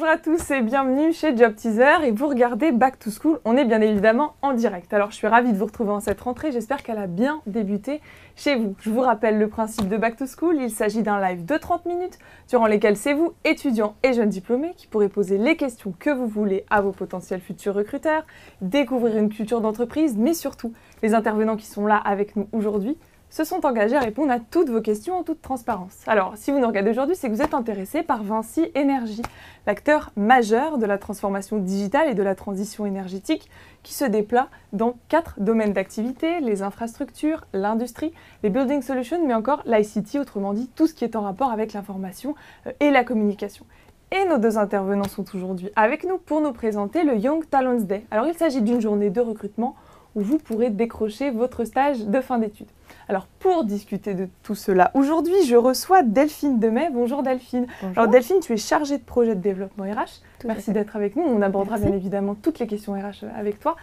Bonjour à tous et bienvenue chez Job Teaser et vous regardez Back to School, on est bien évidemment en direct. Alors je suis ravie de vous retrouver en cette rentrée, j'espère qu'elle a bien débuté chez vous. Je vous rappelle le principe de Back to School, il s'agit d'un live de 30 minutes durant lesquels c'est vous, étudiants et jeunes diplômés, qui pourrez poser les questions que vous voulez à vos potentiels futurs recruteurs, découvrir une culture d'entreprise, mais surtout les intervenants qui sont là avec nous aujourd'hui se sont engagés à répondre à toutes vos questions en toute transparence. Alors, si vous nous regardez aujourd'hui, c'est que vous êtes intéressé par Vinci Energies, l'acteur majeur de la transformation digitale et de la transition énergétique qui se déploie dans 4 domaines d'activité, les infrastructures, l'industrie, les building solutions, mais encore l'ICT, autrement dit tout ce qui est en rapport avec l'information et la communication. Et nos deux intervenants sont aujourd'hui avec nous pour nous présenter le Young Talents Day. Alors, il s'agit d'une journée de recrutement où vous pourrez décrocher votre stage de fin d'études. Alors, pour discuter de tout cela, aujourd'hui, je reçois Delphine Demey. Bonjour Delphine. Bonjour. Alors Delphine, tu es chargée de projet de développement RH. Merci d'être avec nous. On abordera bien évidemment toutes les questions RH avec toi.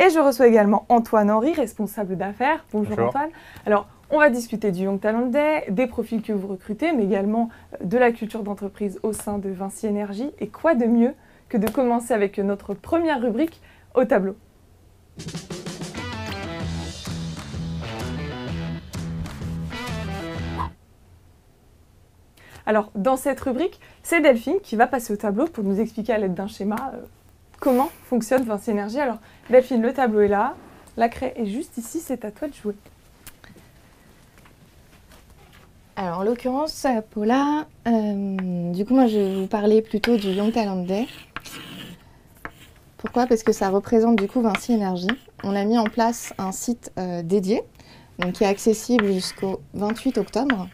Et je reçois également Antoine Henry, responsable d'affaires. Bonjour Antoine. Alors, on va discuter du Young Talent Day, des profils que vous recrutez, mais également de la culture d'entreprise au sein de Vinci Energies. Et quoi de mieux que de commencer avec notre première rubrique au tableau. Alors, dans cette rubrique, c'est Delphine qui va passer au tableau pour nous expliquer à l'aide d'un schéma comment fonctionne Vinci Energies. Alors, Delphine, le tableau est là, la craie est juste ici, c'est à toi de jouer. Alors, en l'occurrence, Paula, du coup, moi, je vais vous parler plutôt du Young Talent Day. Pourquoi? Parce que ça représente, du coup, Vinci Energies. On a mis en place un site dédié, donc, qui est accessible jusqu'au 28 octobre.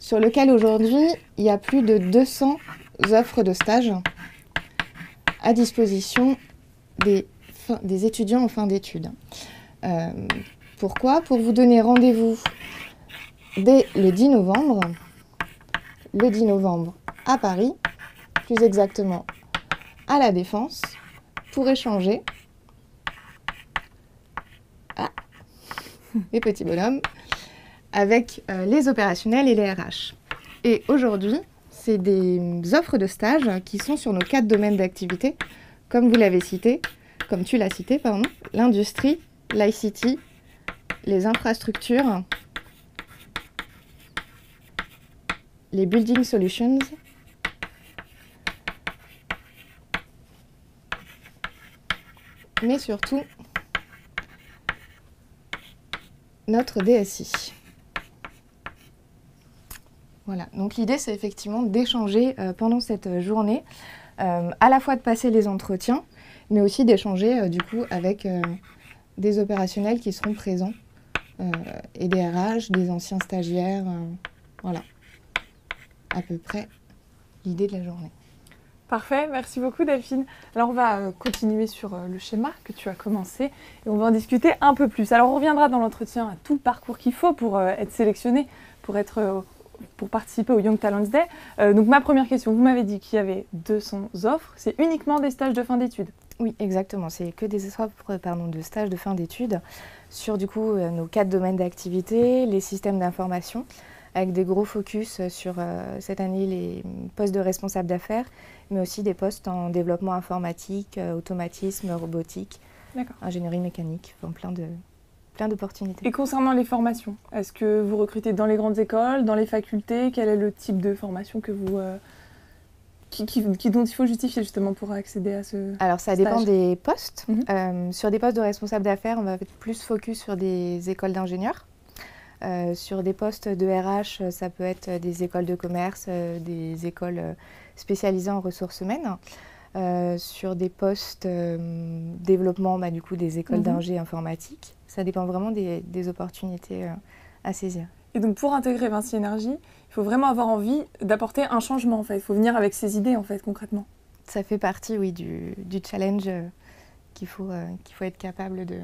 Sur lequel aujourd'hui, il y a plus de 200 offres de stage à disposition des étudiants en fin d'études. Pourquoi? Pour vous donner rendez-vous dès le 10 novembre. Le 10 novembre à Paris, plus exactement à la Défense, pour échanger. Ah, les petits bonhommes. Avec les opérationnels et les RH. Et aujourd'hui, c'est des offres de stage qui sont sur nos 4 domaines d'activité, comme vous l'avez cité, comme tu l'as cité, pardon, l'industrie, l'ICT, les infrastructures, les building solutions, mais surtout notre DSI. Voilà, donc l'idée c'est effectivement d'échanger pendant cette journée, à la fois de passer les entretiens, mais aussi d'échanger du coup avec des opérationnels qui seront présents, et des RH, des anciens stagiaires, voilà, à peu près l'idée de la journée. Parfait, merci beaucoup Delphine. Alors on va continuer sur le schéma que tu as commencé et on va en discuter un peu plus. Alors on reviendra dans l'entretien à tout le parcours qu'il faut pour être sélectionné, pour être... pour participer au Young Talents Day. Donc ma première question, vous m'avez dit qu'il y avait 200 offres, c'est uniquement des stages de fin d'études? Oui, exactement, c'est que des offres de stages de fin d'études sur du coup nos 4 domaines d'activité, les systèmes d'information, avec des gros focus sur cette année les postes de responsables d'affaires, mais aussi des postes en développement informatique, automatisme, robotique, ingénierie mécanique, enfin plein d'opportunités. Et concernant les formations, est-ce que vous recrutez dans les grandes écoles, dans les facultés? Quel est le type de formation que vous, dont il faut justifier justement pour accéder à ce Alors ça stage. Dépend des postes. Sur des postes de responsable d'affaires, on va être plus focus sur des écoles d'ingénieurs. Sur des postes de RH, ça peut être des écoles de commerce, des écoles spécialisées en ressources humaines. Sur des postes développement, du coup, des écoles d'ingé informatique. Ça dépend vraiment des opportunités à saisir. Et donc, pour intégrer Vinci Energies, il faut vraiment avoir envie d'apporter un changement, en fait. Il faut venir avec ses idées, en fait, concrètement. Ça fait partie, oui, du challenge qu'il faut être capable de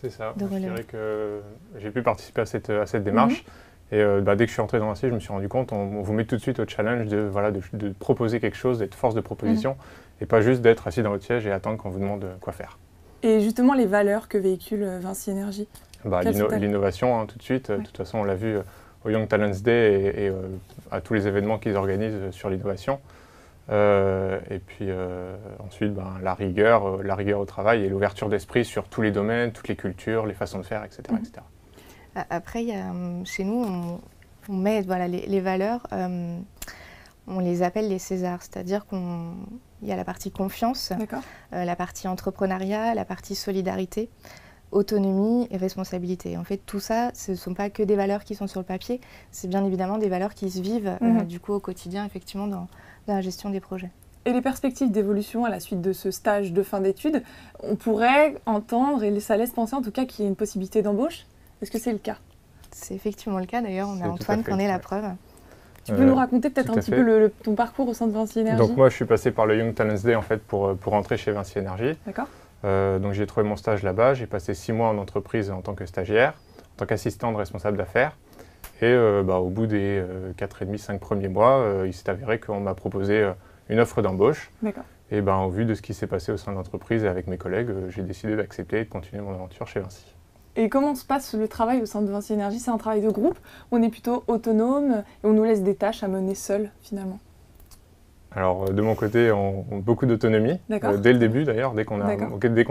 C'est ça. De relever. Je dirais que j'ai pu participer à cette démarche. Et dès que je suis entrée dans Vinci, je me suis rendu compte, on vous met tout de suite au challenge de proposer quelque chose, d'être force de proposition, et pas juste d'être assis dans votre siège et attendre qu'on vous demande quoi faire. Et justement, les valeurs que véhicule Vinci Energies? L'innovation, hein, tout de suite. De toute façon, on l'a vu au Young Talents Day et à tous les événements qu'ils organisent sur l'innovation. Et puis ensuite, la rigueur au travail et l'ouverture d'esprit sur tous les domaines, toutes les cultures, les façons de faire, etc. etc. Après, y a, chez nous, on met les valeurs, on les appelle les Césars, c'est-à-dire qu'il y a la partie confiance, la partie entrepreneuriat, la partie solidarité, autonomie et responsabilité. En fait, tout ça, ce ne sont pas que des valeurs qui sont sur le papier, c'est bien évidemment des valeurs qui se vivent du coup au quotidien, effectivement, dans la gestion des projets. Et les perspectives d'évolution à la suite de ce stage de fin d'études, on pourrait entendre, et ça laisse penser en tout cas qu'il y a une possibilité d'embauche. Est-ce que c'est le cas? C'est effectivement le cas, d'ailleurs, on a Antoine qui en est la preuve. Tu peux nous raconter peut-être un petit peu ton parcours au sein de Vinci Energies? Donc moi, je suis passé par le Young Talents Day en fait pour rentrer chez Vinci Energies. D'accord. Donc j'ai trouvé mon stage là-bas, j'ai passé 6 mois en entreprise en tant que stagiaire, en tant qu'assistant de responsable d'affaires. Et au bout des 4,5-5 premiers mois, il s'est avéré qu'on m'a proposé une offre d'embauche. D'accord. Et au vu de ce qui s'est passé au sein de l'entreprise et avec mes collègues, j'ai décidé d'accepter et de continuer mon aventure chez Vinci. Et comment se passe le travail au sein de Vinci Energies? C'est un travail de groupe, on est plutôt autonome et on nous laisse des tâches à mener seuls finalement? Alors de mon côté, on a beaucoup d'autonomie, dès le début d'ailleurs, dès qu'on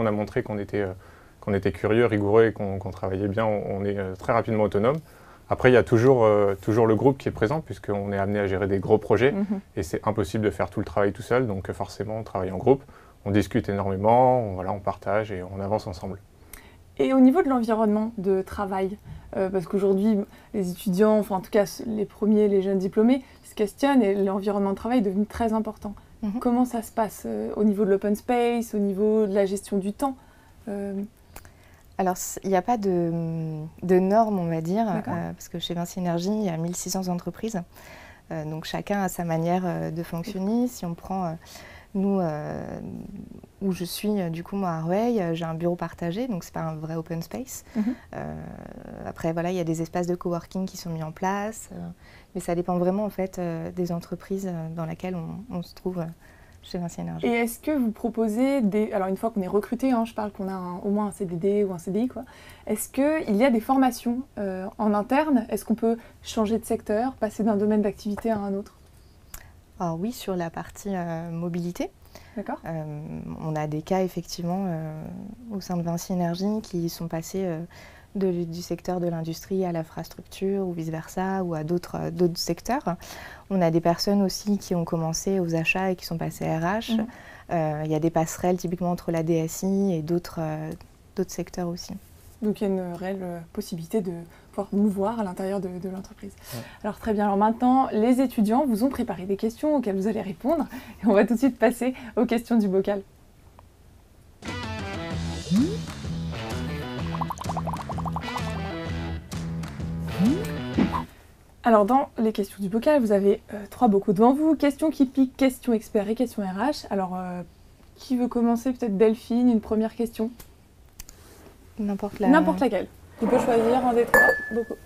a montré qu'on était curieux, rigoureux et qu'on travaillait bien, on est très rapidement autonome. Après, il y a toujours le groupe qui est présent puisqu'on est amené à gérer des gros projets et c'est impossible de faire tout le travail tout seul, donc forcément on travaille en groupe, on discute énormément, on partage et on avance ensemble. Et au niveau de l'environnement de travail, parce qu'aujourd'hui, les étudiants, enfin en tout cas les jeunes diplômés, se questionnent et l'environnement de travail est devenu très important. Comment ça se passe au niveau de l'open space, au niveau de la gestion du temps? Alors, il n'y a pas de normes, on va dire, parce que chez Vinci Energies, il y a 1600 entreprises. Donc, chacun a sa manière de fonctionner. Si on prend... Nous, où je suis, du coup, moi, à Arweil, j'ai un bureau partagé, donc ce n'est pas un vrai open space. Après, il y a des espaces de coworking qui sont mis en place, mais ça dépend vraiment, en fait, des entreprises dans lesquelles on se trouve chez Vinci Energies. Et est-ce que vous proposez des... Alors, une fois qu'on est recruté, je parle qu'on a au moins un CDD ou un CDI, quoi. Est-ce qu'il y a des formations en interne? Est-ce qu'on peut changer de secteur, passer d'un domaine d'activité à un autre? Alors oui, sur la partie mobilité. D'accord. On a des cas effectivement au sein de Vinci Energies qui sont passés du secteur de l'industrie à l'infrastructure ou vice-versa ou à d'autres secteurs. On a des personnes aussi qui ont commencé aux achats et qui sont passées à RH. Il y a des passerelles typiquement entre la DSI et d'autres secteurs aussi. Donc il y a une réelle possibilité de pouvoir mouvoir à l'intérieur de l'entreprise. Ouais. Alors très bien, alors maintenant les étudiants vous ont préparé des questions auxquelles vous allez répondre et on va tout de suite passer aux questions du bocal. Alors dans les questions du bocal, vous avez 3 bocaux devant vous, questions qui piquent, questions experts et questions RH. Alors qui veut commencer? Peut-être Delphine, une première question? N'importe laquelle. Tu peux choisir un des 3 bocaux.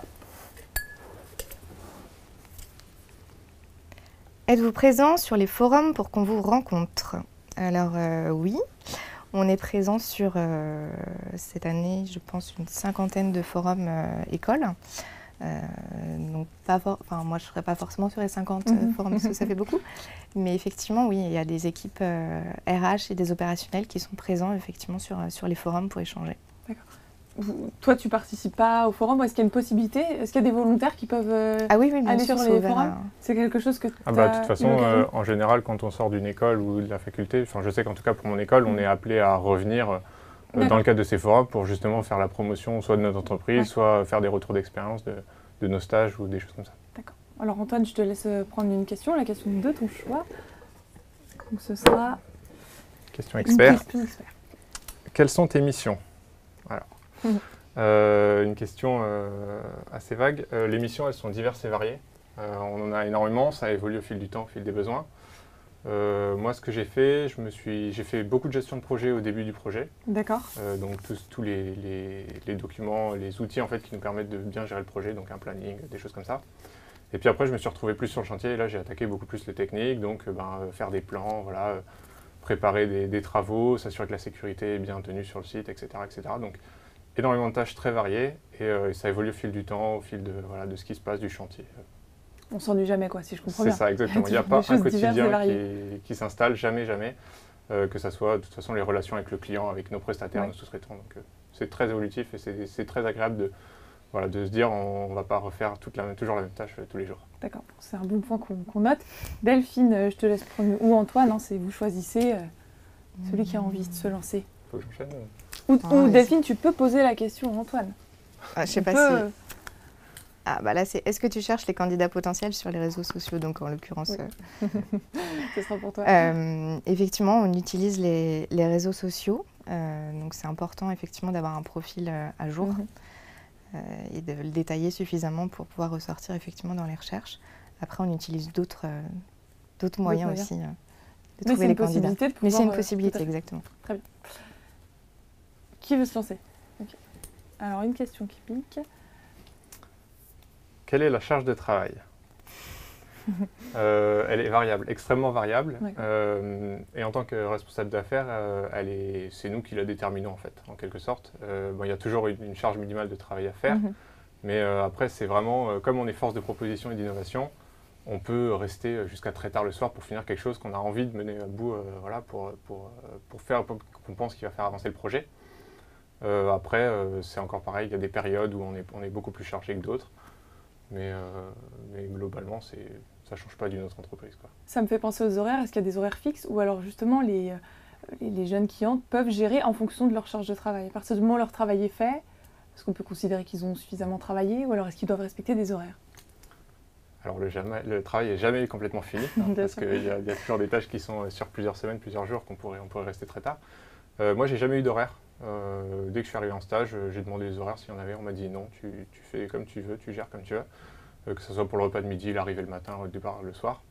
Êtes-vous présent sur les forums pour qu'on vous rencontre? Alors oui, on est présent sur, cette année, je pense, une 50aine de forums écoles. Donc moi, je ne serais pas forcément sur les 50 forums, parce que ça fait beaucoup. Mais effectivement, oui, il y a des équipes RH et des opérationnels qui sont présents effectivement sur les forums pour échanger. Toi, tu ne participes pas au forum, est-ce qu'il y a une possibilité? Est-ce qu'il y a des volontaires qui peuvent aller sur les forums? C'est quelque chose que tu as... De toute façon, en général, quand on sort d'une école ou de la faculté, je sais qu'en tout cas pour mon école, on est appelé à revenir dans le cadre de ces forums pour justement faire la promotion soit de notre entreprise, soit faire des retours d'expérience de nos stages ou des choses comme ça. D'accord. Alors Antoine, je te laisse prendre une question, la question de ton choix. Donc ce sera... Question expert. Quelles sont tes missions? Alors, une question assez vague. Les missions, elles sont diverses et variées. On en a énormément, ça évolue au fil du temps, au fil des besoins. Moi, ce que j'ai fait, j'ai fait beaucoup de gestion de projet au début du projet. D'accord. Donc, tous les documents, les outils en fait, qui nous permettent de bien gérer le projet, donc un planning, des choses comme ça. Et puis après, je me suis retrouvé plus sur le chantier. Et là, j'ai attaqué beaucoup plus les techniques, donc faire des plans, préparer des travaux, s'assurer que la sécurité est bien tenue sur le site, etc. etc. Donc, énormément de tâches très variées et ça évolue au fil du temps, au fil de ce qui se passe du chantier. on s'ennuie jamais, quoi, si je comprends bien. C'est ça, exactement. Il n'y a pas un quotidien qui s'installe, jamais, jamais, que ça soit de toute façon les relations avec le client, avec nos prestataires, nos sous-traitants. Donc c'est très évolutif et c'est très agréable de, voilà, de se dire on va pas refaire toujours la même tâche tous les jours. D'accord, c'est un bon point qu'on note. Delphine, je te laisse prendre, ou Antoine, hein, vous choisissez celui qui a envie de se lancer. Faut que j'enchaîne. Ou Delphine, tu peux poser la question à Antoine. Ah, je sais pas si... Ah, bah là, c'est est-ce que tu cherches les candidats potentiels sur les réseaux sociaux? Donc, en l'occurrence... Oui. Ce sera pour toi. Effectivement, on utilise les réseaux sociaux. Donc, c'est important, effectivement, d'avoir un profil à jour et de le détailler suffisamment pour pouvoir ressortir, effectivement, dans les recherches. Après, on utilise d'autres moyens aussi de trouver les candidats. Mais c'est une possibilité, exactement. Très bien. Qui veut se lancer? Okay. Alors, une question qui pique. Quelle est la charge de travail? Elle est variable, extrêmement variable. Et en tant que responsable d'affaires, c'est nous qui la déterminons en fait, en quelque sorte. Bon, y a toujours une charge minimale de travail à faire. Mais après, c'est vraiment, comme on est force de proposition et d'innovation, on peut rester jusqu'à très tard le soir pour finir quelque chose qu'on a envie de mener à bout, voilà, pour qu'on pense qu'il va faire avancer le projet. Après, c'est encore pareil, il y a des périodes où on est beaucoup plus chargé que d'autres. Mais globalement, ça ne change pas d'une autre entreprise, quoi. Ça me fait penser aux horaires. Est-ce qu'il y a des horaires fixes? Ou alors, justement, les jeunes qui entrent peuvent gérer en fonction de leur charge de travail? À partir du moment où leur travail est fait, est-ce qu'on peut considérer qu'ils ont suffisamment travaillé? Ou alors, est-ce qu'ils doivent respecter des horaires? Alors, le travail n'est jamais complètement fini, hein, parce qu'il y a toujours des tâches qui sont sur plusieurs semaines, plusieurs jours, on pourrait rester très tard. Moi, je n'ai jamais eu d'horaire. Dès que je suis arrivé en stage, j'ai demandé les horaires s'il y en avait, on m'a dit non, tu fais comme tu veux, tu gères comme tu veux, que ce soit pour le repas de midi, l'arrivée le matin, le départ le soir.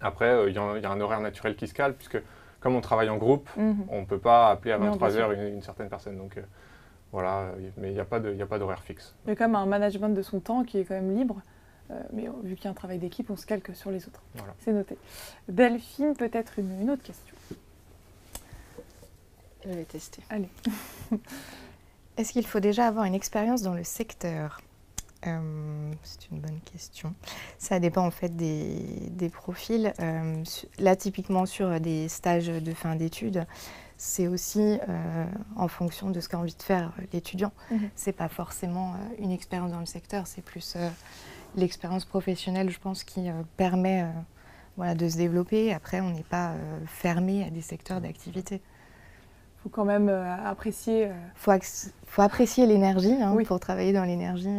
Après, il y a un horaire naturel qui se cale, puisque comme on travaille en groupe, on ne peut pas appeler à 23h une certaine personne, donc voilà, mais il n'y a pas d'horaire fixe. Il y a quand même un management de son temps qui est quand même libre, mais vu qu'il y a un travail d'équipe, on se calque sur les autres, voilà. C'est noté. Delphine, peut-être une autre question? Je vais tester. Allez. Est-ce qu'il faut déjà avoir une expérience dans le secteur? C'est une bonne question. Ça dépend en fait des profils. Là, typiquement sur des stages de fin d'études, c'est aussi en fonction de ce qu'a envie de faire l'étudiant. C'est pas forcément une expérience dans le secteur, c'est plus l'expérience professionnelle, je pense, qui permet voilà, de se développer. Après, on n'est pas fermé à des secteurs d'activité. Il faut quand même apprécier... Il faut apprécier l'énergie, hein, oui, pour travailler dans l'énergie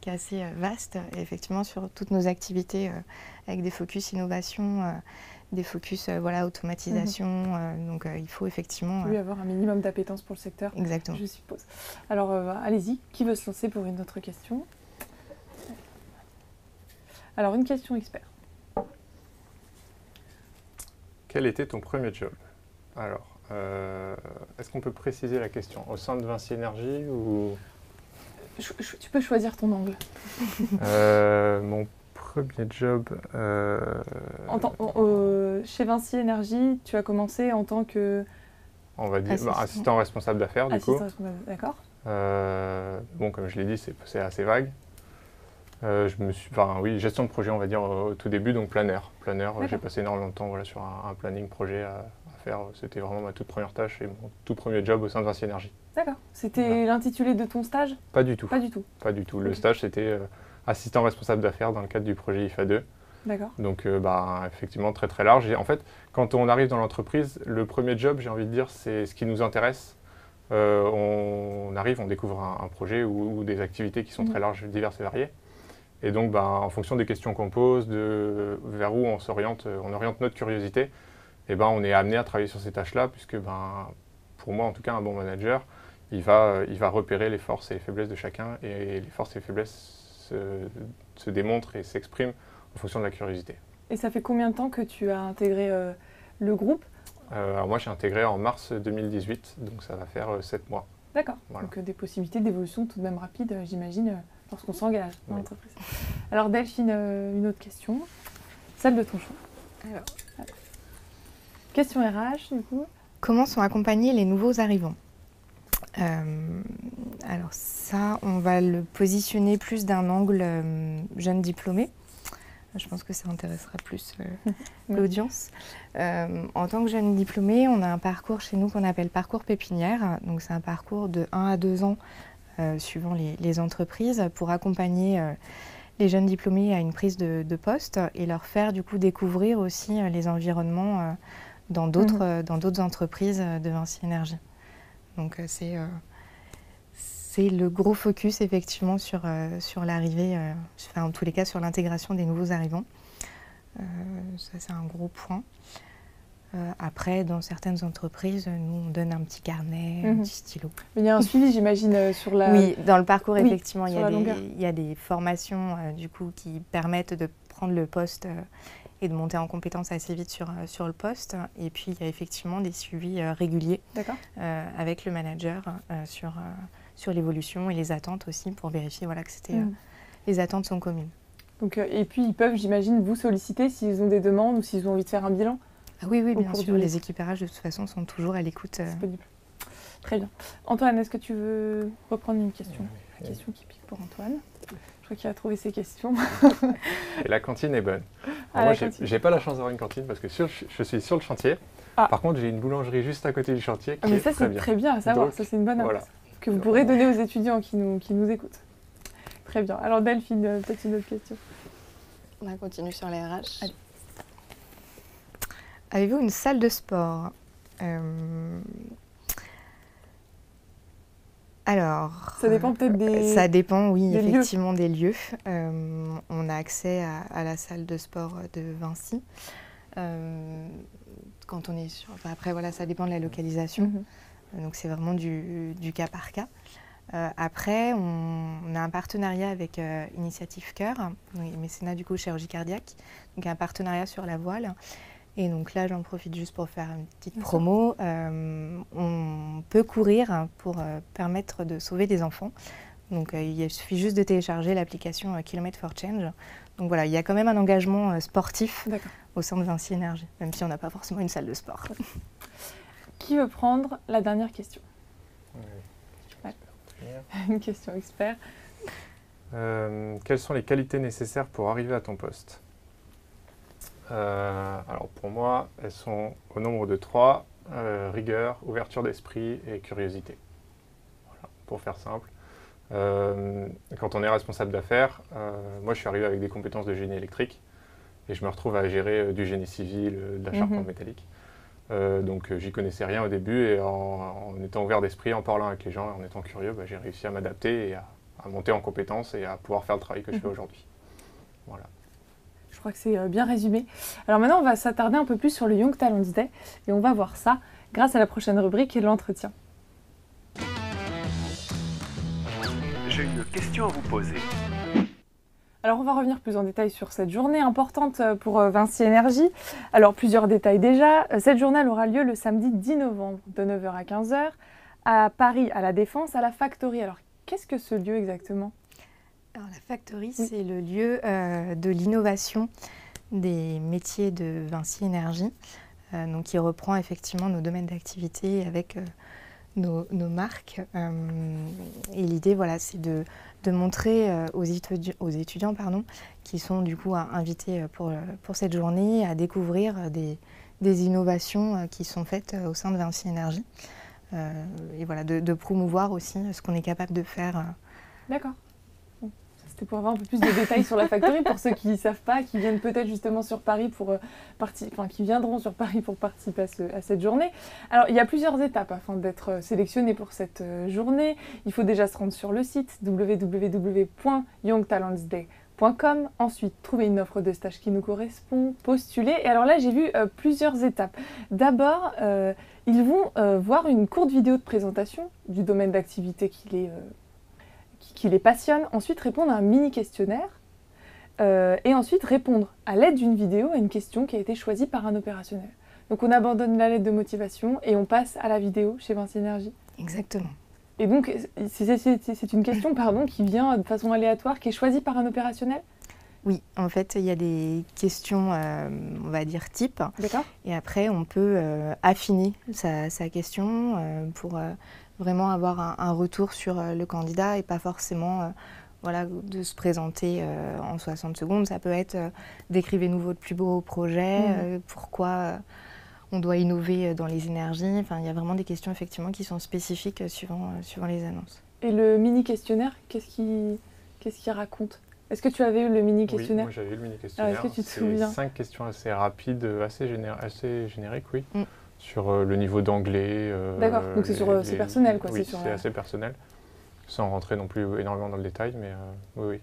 qui est assez vaste. Et effectivement, sur toutes nos activités avec des focus innovation, des focus voilà, automatisation. Donc, il faut effectivement... Il faut avoir un minimum d'appétence pour le secteur, exactement, je suppose. Alors, allez-y, qui veut se lancer pour une autre question? Alors, une question expert. Quel était ton premier job? Alors... est-ce qu'on peut préciser la question au sein de Vinci Energies ou... Tu peux choisir ton angle. Mon premier job... chez Vinci Energies, tu as commencé en tant que... On va dire assistant responsable d'affaires, du coup. Assistant responsable, d'accord. Bon, comme je l'ai dit, c'est assez vague. Oui, gestion de projet, on va dire, au tout début, donc planeur. Planeur, j'ai passé énormément de temps voilà, sur un planning projet à faire. C'était vraiment ma toute première tâche et mon tout premier job au sein de Vinci Energies. D'accord. C'était l'intitulé de ton stage? Pas du tout. Pas du tout. Pas du tout. Le stage, c'était assistant responsable d'affaires dans le cadre du projet IFA2. D'accord. Donc, effectivement, très très large. Et en fait, quand on arrive dans l'entreprise, le premier job, j'ai envie de dire, c'est ce qui nous intéresse. On arrive, on découvre un projet ou des activités qui sont très larges, diverses et variées. Et donc, en fonction des questions qu'on pose, vers où on s'oriente, on oriente notre curiosité, et on est amené à travailler sur ces tâches-là, puisque pour moi, en tout cas, un bon manager, il va repérer les forces et les faiblesses de chacun, et les forces et les faiblesses se démontrent et s'expriment en fonction de la curiosité. Et ça fait combien de temps que tu as intégré le groupe? Alors moi, j'ai intégré en mars 2018, donc ça va faire 7 mois. D'accord, voilà. Donc des possibilités d'évolution tout de même rapides, j'imagine, lorsqu'on s'engage dans l'entreprise. Alors Delphine, une autre question, celle de ton choix. Alors. Question RH, du coup. Comment sont accompagnés les nouveaux arrivants? Alors ça, on va le positionner plus d'un angle jeune diplômé. Je pense que ça intéressera plus l'audience. En tant que jeune diplômée, on a un parcours chez nous qu'on appelle parcours pépinière. Donc c'est un parcours de 1 à 2 ans suivant les entreprises pour accompagner les jeunes diplômés à une prise de poste et leur faire du coup découvrir aussi les environnements dans d'autres entreprises de Vinci Energies. Donc c'est le gros focus effectivement sur l'arrivée, enfin, en tous les cas sur l'intégration des nouveaux arrivants. Ça c'est un gros point. Après, dans certaines entreprises, nous on donne un petit carnet, un petit stylo. Mais il y a un suivi, j'imagine, sur la... Oui, dans le parcours, oui, effectivement, il y a des formations du coup, qui permettent de prendre le poste et de monter en compétence assez vite sur le poste. Et puis, il y a effectivement des suivis réguliers avec le manager sur l'évolution et les attentes aussi, pour vérifier que c'était, les attentes sont communes. Donc, et puis, ils peuvent, j'imagine, vous solliciter s'ils ont des demandes ou s'ils ont envie de faire un bilan. Ah oui, oui, bien sûr. Les équipérages, de toute façon, sont toujours à l'écoute. Disponible. Très bien. Antoine, est-ce que tu veux reprendre une question? Une question qui pique pour Antoine. Je crois qu'il a trouvé ses questions. Et la cantine est bonne. Alors moi, je n'ai pas la chance d'avoir une cantine parce que je suis sur le chantier. Ah. Par contre, j'ai une boulangerie juste à côté du chantier qui est très bien. Ça, c'est très bien à savoir. Donc, ça, c'est une bonne annonce que vous pourrez donner aux étudiants qui nous écoutent. Très bien. Alors, Delphine, peut-être une autre question. On continue sur les RH. Allez. Avez-vous une salle de sport? Alors, ça dépend peut-être des... Ça dépend, oui, des effectivement lieux. Des lieux. On a accès à la salle de sport de Vinci. Quand on est sur... Enfin, après, voilà, ça dépend de la localisation. Donc, c'est vraiment du cas par cas. Après, on a un partenariat avec Initiative Cœur, les mécénats du coup chirurgie cardiaque. Donc, un partenariat sur la voile. Et donc là, j'en profite juste pour faire une petite promo. On peut courir pour permettre de sauver des enfants. Donc il suffit juste de télécharger l'application Kilometre for Change. Donc voilà, il y a quand même un engagement sportif au sein de Vinci Energies, même si on n'a pas forcément une salle de sport. Qui veut prendre la dernière question? Une question expert. Quelles sont les qualités nécessaires pour arriver à ton poste? Alors pour moi, elles sont au nombre de 3, rigueur, ouverture d'esprit et curiosité. Voilà, pour faire simple. Quand on est responsable d'affaires, moi je suis arrivé avec des compétences de génie électrique et je me retrouve à gérer du génie civil, de la charpente métallique. Donc j'y connaissais rien au début et en étant ouvert d'esprit, en parlant avec les gens, en étant curieux, j'ai réussi à m'adapter et à monter en compétences et à pouvoir faire le travail que je fais aujourd'hui. Voilà. Je crois que c'est bien résumé. Alors maintenant, on va s'attarder un peu plus sur le Young Talents Day et on va voir ça grâce à la prochaine rubrique et l'entretien. J'ai une question à vous poser. Alors on va revenir plus en détail sur cette journée importante pour Vinci Energies. Alors plusieurs détails déjà. Cette journée aura lieu le samedi 10 novembre de 9h à 15h à Paris, à la Défense, à la Factory. Alors qu'est-ce que ce lieu exactement ? Alors, la Factory, c'est le lieu de l'innovation des métiers de Vinci Energies, donc qui reprend effectivement nos domaines d'activité avec nos marques. Et l'idée, voilà, c'est de montrer aux étudiants pardon, qui sont du coup invités pour cette journée à découvrir des innovations qui sont faites au sein de Vinci Energies. Et voilà, de promouvoir aussi ce qu'on est capable de faire. D'accord. C'était pour avoir un peu plus de détails sur la Factory, pour ceux qui ne savent pas, qui viennent peut-être justement sur Paris pour qui viendront sur Paris pour participer à cette journée. Alors, il y a plusieurs étapes afin d'être sélectionné pour cette journée. Il faut déjà se rendre sur le site www.youngtalentsday.com, ensuite trouver une offre de stage qui nous correspond, postuler. Et alors là, j'ai vu plusieurs étapes. D'abord, ils vont voir une courte vidéo de présentation du domaine d'activité qui les passionne, ensuite répondre à un mini-questionnaire et ensuite répondre à l'aide d'une vidéo à une question qui a été choisie par un opérationnel. Donc on abandonne la lettre de motivation et on passe à la vidéo chez Vinci Energies. Exactement. Et donc c'est une question pardon, qui vient de façon aléatoire, qui est choisie par un opérationnel? Oui, en fait, il y a des questions, on va dire, type. D'accord. Et après, on peut affiner sa question pour... vraiment avoir un retour sur le candidat et pas forcément voilà, de se présenter en 60 secondes. Ça peut être décrivez-nous votre plus beau projet, pourquoi on doit innover dans les énergies. Enfin, il y a vraiment des questions effectivement qui sont spécifiques suivant les annonces. Et le mini-questionnaire, qu'est-ce qu'il raconte? Est-ce que tu avais eu le mini-questionnaire? Oui, moi j'avais eu le mini-questionnaire. Ah, c'est 5 questions assez rapides, assez génériques, oui. Mm. Sur le niveau d'anglais. D'accord, donc c'est personnel, quoi. Oui, c'est assez personnel, sans rentrer non plus énormément dans le détail, mais oui, oui.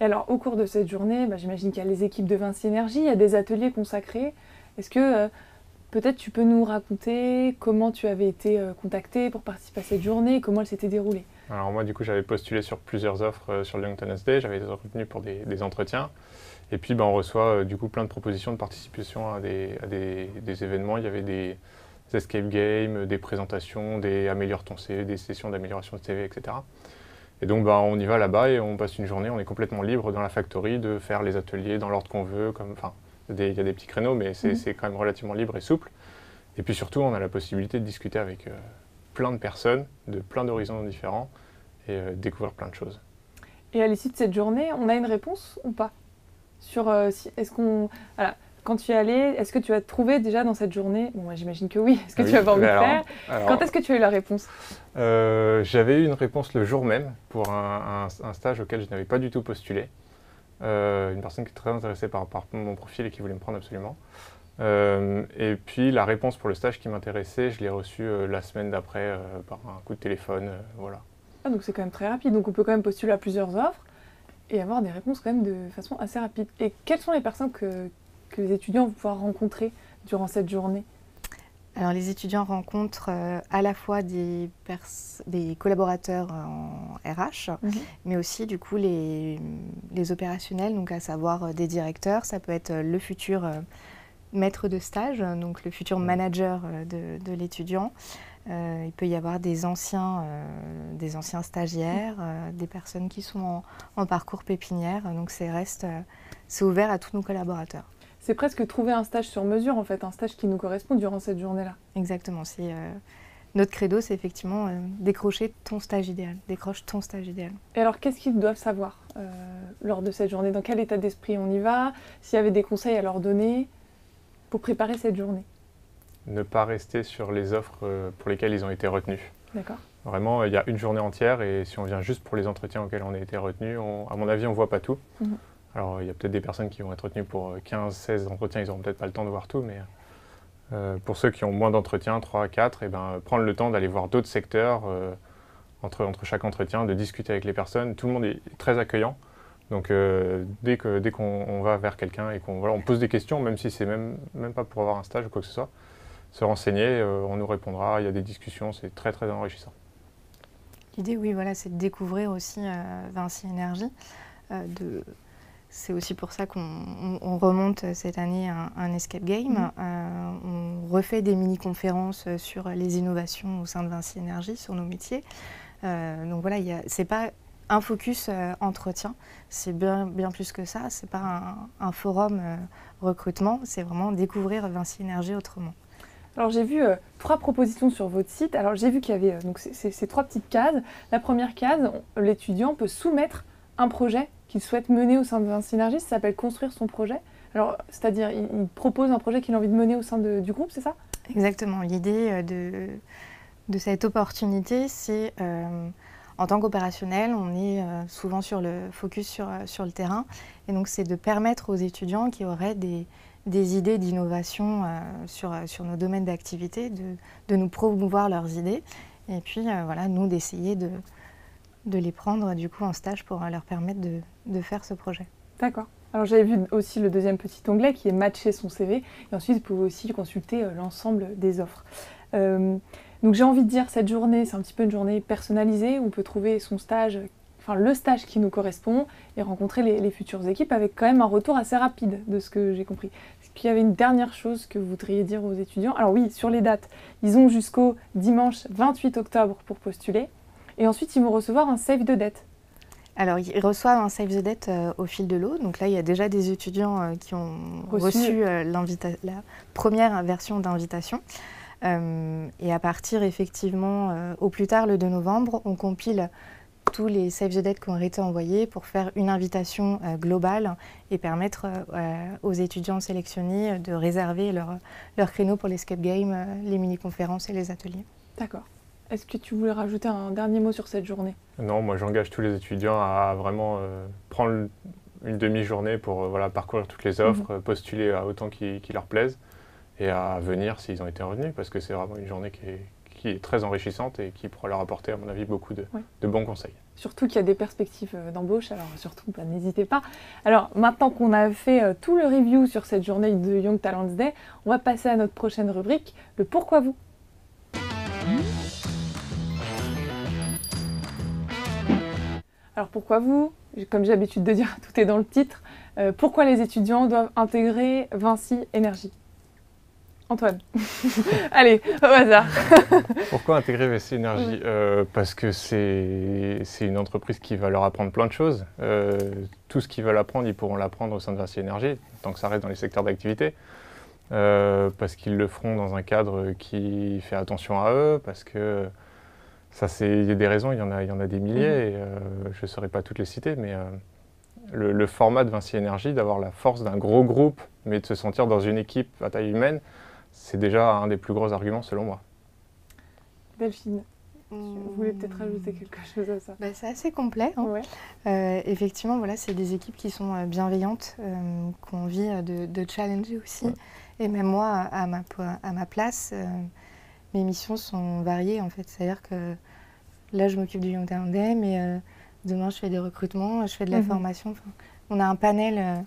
Et alors, au cours de cette journée, bah, j'imagine qu'il y a les équipes de Vinci Energies, il y a des ateliers consacrés. Est-ce que peut-être tu peux nous raconter comment tu avais été contactée pour participer à cette journée et comment elle s'était déroulée? Alors moi, du coup, j'avais postulé sur plusieurs offres sur le Young Talents Day, j'avais été retenu pour des entretiens. Et puis, ben, on reçoit du coup plein de propositions de participation à des événements. Il y avait des escape games, des présentations, des améliore ton CV, des sessions d'amélioration de CV, etc. Et donc, ben, on y va là-bas et on passe une journée, on est complètement libre dans la factory de faire les ateliers dans l'ordre qu'on veut. Enfin, il y a des petits créneaux, mais c'est quand même relativement libre et souple. Et puis surtout, on a la possibilité de discuter avec plein de personnes, de plein d'horizons différents et découvrir plein de choses. Et à l'issue de cette journée, on a une réponse ou pas? Sur quand tu es allé, est-ce que tu as trouvé déjà dans cette journée? Bon, moi j'imagine que oui. Est-ce que tu avais envie de faire? Quand est-ce que tu as eu la réponse? J'avais eu une réponse le jour même pour un stage auquel je n'avais pas du tout postulé. Une personne qui est très intéressée par mon profil et qui voulait me prendre absolument. Et puis la réponse pour le stage qui m'intéressait, je l'ai reçue la semaine d'après par un coup de téléphone. Voilà. Ah, donc c'est quand même très rapide. Donc on peut quand même postuler à plusieurs offres et avoir des réponses quand même de façon assez rapide. Et quelles sont les personnes que les étudiants vont pouvoir rencontrer durant cette journée? Alors les étudiants rencontrent à la fois des collaborateurs en RH, mais aussi du coup les opérationnels, donc à savoir des directeurs. Ça peut être le futur maître de stage, donc le futur manager de l'étudiant. Il peut y avoir des anciens stagiaires, des personnes qui sont en parcours pépinière. Donc c'est ouvert à tous nos collaborateurs. C'est presque trouver un stage sur mesure, en fait, un stage qui nous correspond durant cette journée-là. Exactement. Notre credo, c'est effectivement décrocher ton stage idéal. Décroche ton stage idéal. Et alors, qu'est-ce qu'ils doivent savoir lors de cette journée? Dans quel état d'esprit on y va? S'il y avait des conseils à leur donner pour préparer cette journée? Ne pas rester sur les offres pour lesquelles ils ont été retenus. D'accord. Vraiment, il y a une journée entière et si on vient juste pour les entretiens auxquels on a été retenu, à mon avis, on ne voit pas tout. Alors, il y a peut-être des personnes qui vont être retenues pour 15, 16 entretiens, ils n'auront peut-être pas le temps de voir tout, mais pour ceux qui ont moins d'entretiens, 3 à 4, et ben, prendre le temps d'aller voir d'autres secteurs entre chaque entretien, de discuter avec les personnes. Tout le monde est très accueillant. Donc, dès qu'on va vers quelqu'un et on pose des questions, même si c'est même pas pour avoir un stage ou quoi que ce soit, se renseigner, on nous répondra, il y a des discussions, c'est très très enrichissant. L'idée, oui, voilà, c'est de découvrir aussi Vinci Energies. C'est aussi pour ça qu'on remonte cette année un escape game. On refait des mini-conférences sur les innovations au sein de Vinci Energies, sur nos métiers. Donc voilà, c'est pas un focus entretien, c'est bien plus que ça. C'est pas un forum recrutement, c'est vraiment découvrir Vinci Energies autrement. Alors j'ai vu 3 propositions sur votre site. Alors j'ai vu qu'il y avait donc ces 3 petites cases. La première case, l'étudiant peut soumettre un projet qu'il souhaite mener au sein de Vinci Energies. Ça s'appelle construire son projet. Alors c'est-à-dire il propose un projet qu'il a envie de mener au sein du groupe, c'est ça? Exactement. L'idée de cette opportunité, c'est en tant qu'opérationnel, on est souvent sur le focus sur le terrain, et donc c'est de permettre aux étudiants qui auraient des idées d'innovation sur nos domaines d'activité, de nous promouvoir leurs idées et puis voilà, nous d'essayer de les prendre du coup en stage pour leur permettre de faire ce projet. D'accord. Alors j'avais vu aussi le deuxième petit onglet qui est matcher son CV et ensuite vous pouvez aussi consulter l'ensemble des offres. Donc j'ai envie de dire cette journée, c'est un petit peu une journée personnalisée où on peut trouver son stage, enfin le stage qui nous correspond et rencontrer les futures équipes avec quand même un retour assez rapide de ce que j'ai compris. Est-ce qu'il y avait une dernière chose que vous voudriez dire aux étudiants? Alors oui, sur les dates, ils ont jusqu'au dimanche 28 octobre pour postuler et ensuite ils vont recevoir un save the date. Alors ils reçoivent un save the date au fil de l'eau, donc là il y a déjà des étudiants qui ont reçu la première version d'invitation. Et à partir effectivement au plus tard le 2 novembre, on compile tous les Save the Date qui ont été envoyés pour faire une invitation globale et permettre aux étudiants sélectionnés de réserver leur créneau pour les escape games, les mini-conférences et les ateliers. D'accord. Est-ce que tu voulais rajouter un dernier mot sur cette journée? Non, moi j'engage tous les étudiants à vraiment prendre une demi-journée pour voilà, parcourir toutes les offres, postuler à autant qui leur plaisent et à venir s'ils ont été retenus, parce que c'est vraiment une journée qui est très enrichissante et qui pourra leur apporter, à mon avis, beaucoup de bons conseils. Surtout qu'il y a des perspectives d'embauche, alors surtout, bah, n'hésitez pas. Alors, maintenant qu'on a fait tout le review sur cette journée de Young Talents Day, on va passer à notre prochaine rubrique, le « Pourquoi vous ?». Alors, pourquoi vous ? Comme j'ai l'habitude de dire, tout est dans le titre. Pourquoi les étudiants doivent intégrer Vinci Energies ? Antoine, allez, au hasard. Pourquoi intégrer Vinci Energies? Parce que c'est une entreprise qui va leur apprendre plein de choses. Tout ce qu'ils veulent apprendre, ils pourront l'apprendre au sein de Vinci Energies, tant que ça reste dans les secteurs d'activité. Parce qu'ils le feront dans un cadre qui fait attention à eux, parce que ça, il y a des raisons, il y en a des milliers, et, je ne saurais pas toutes les citer, mais le format de Vinci Energies, d'avoir la force d'un gros groupe, mais de se sentir dans une équipe à taille humaine, c'est déjà un des plus gros arguments selon moi. Delphine, vous voulez peut-être ajouter quelque chose à ça? Bah, c'est assez complet, hein. Ouais. Effectivement, voilà, c'est des équipes qui sont bienveillantes, qui ont envie de challenger aussi. Ouais. Et même moi, à ma place, mes missions sont variées en fait. C'est-à-dire que là, je m'occupe du Young Talents Day, mais demain, je fais des recrutements, je fais de la formation. Enfin, on a un panel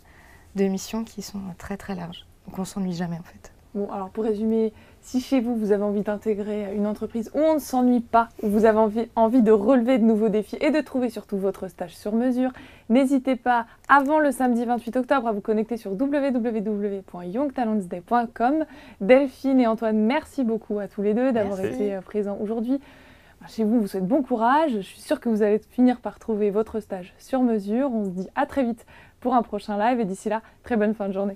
de missions qui sont très très larges. Donc, on ne s'ennuie jamais en fait. Bon, alors pour résumer, si chez vous, vous avez envie d'intégrer une entreprise où on ne s'ennuie pas, où vous avez envie de relever de nouveaux défis et de trouver surtout votre stage sur mesure, n'hésitez pas, avant le samedi 28 octobre, à vous connecter sur www.youngtalentsday.com. Delphine et Antoine, merci beaucoup à tous les deux d'avoir été présents aujourd'hui. Chez vous, vous souhaite bon courage. Je suis sûre que vous allez finir par trouver votre stage sur mesure. On se dit à très vite pour un prochain live et d'ici là, très bonne fin de journée.